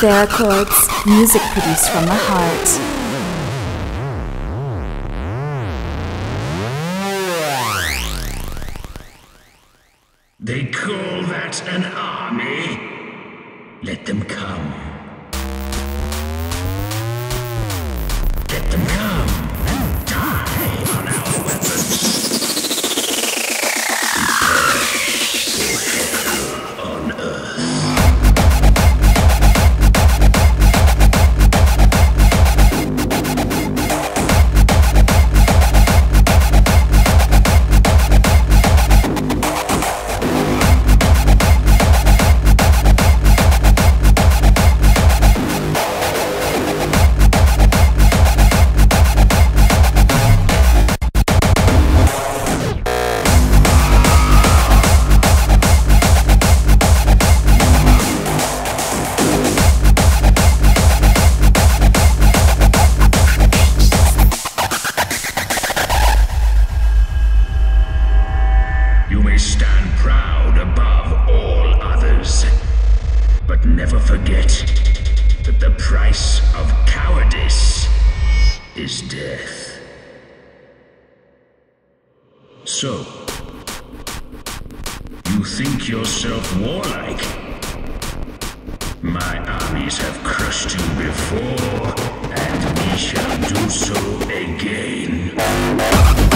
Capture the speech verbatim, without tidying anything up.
Theracords, music produced from the heart. They call that an army? Let them come. Let them come and die on our weapons. Hell on earth. Stand proud above all others, but never forget that the price of cowardice is death. So, you think yourself warlike? My armies have crushed you before, and we shall do so again.